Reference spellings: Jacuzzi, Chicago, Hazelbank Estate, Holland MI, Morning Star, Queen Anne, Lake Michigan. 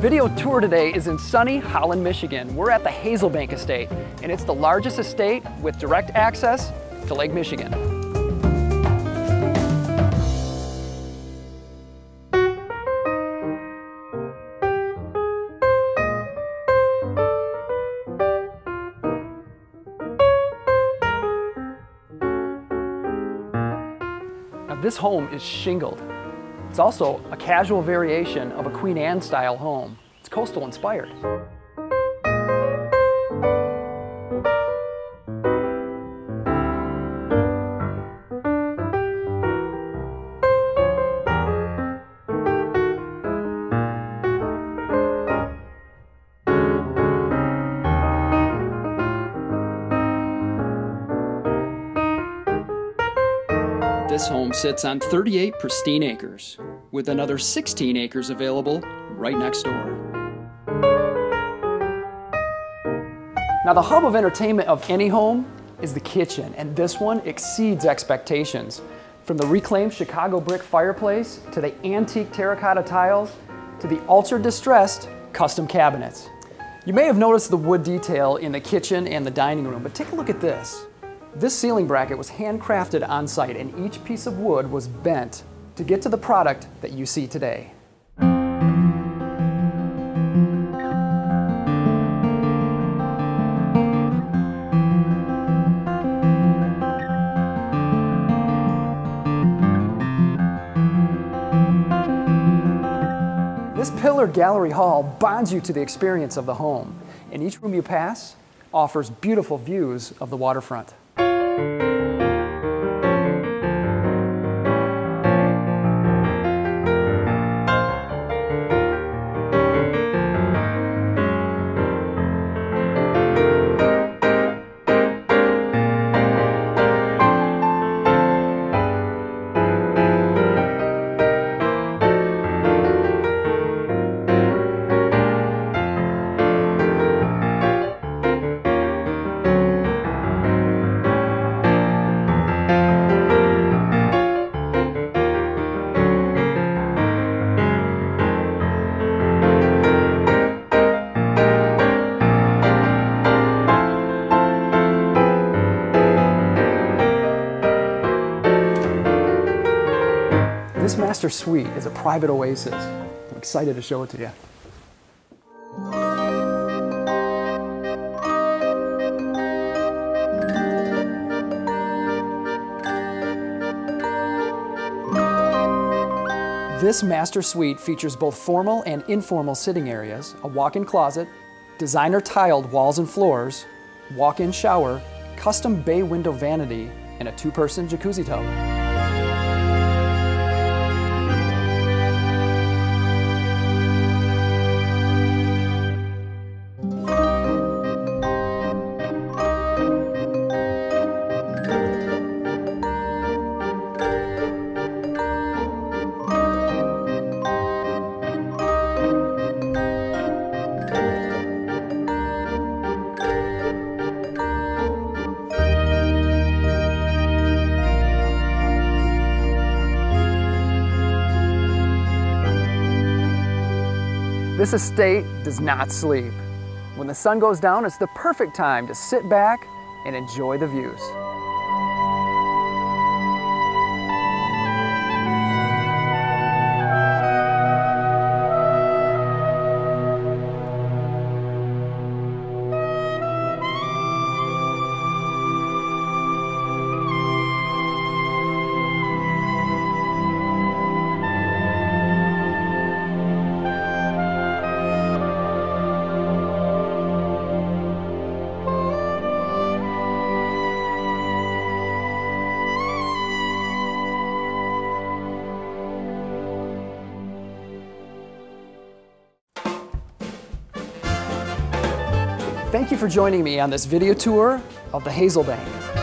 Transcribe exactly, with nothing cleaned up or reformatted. video tour today is in sunny Holland, Michigan. We're at the Hazelbank Estate, and it's the largest estate with direct access to Lake Michigan. Now, this home is shingled. It's also a casual variation of a Queen Anne style home. It's coastal inspired. This home sits on thirty-eight pristine acres, with another sixteen acres available right next door. Now, the hub of entertainment of any home is the kitchen, and this one exceeds expectations. From the reclaimed Chicago brick fireplace, to the antique terracotta tiles, to the ultra-distressed custom cabinets. You may have noticed the wood detail in the kitchen and the dining room, but take a look at this. This ceiling bracket was handcrafted on site, and each piece of wood was bent to get to the product that you see today. This pillared gallery hall bonds you to the experience of the home, and each room you pass offers beautiful views of the waterfront. This master suite is a private oasis. I'm excited to show it to you. This master suite features both formal and informal sitting areas, a walk-in closet, designer tiled walls and floors, walk-in shower, custom bay window vanity, and a two-person jacuzzi tub. This estate does not sleep. When the sun goes down, it's the perfect time to sit back and enjoy the views. Thank you for joining me on this video tour of the Hazelbank.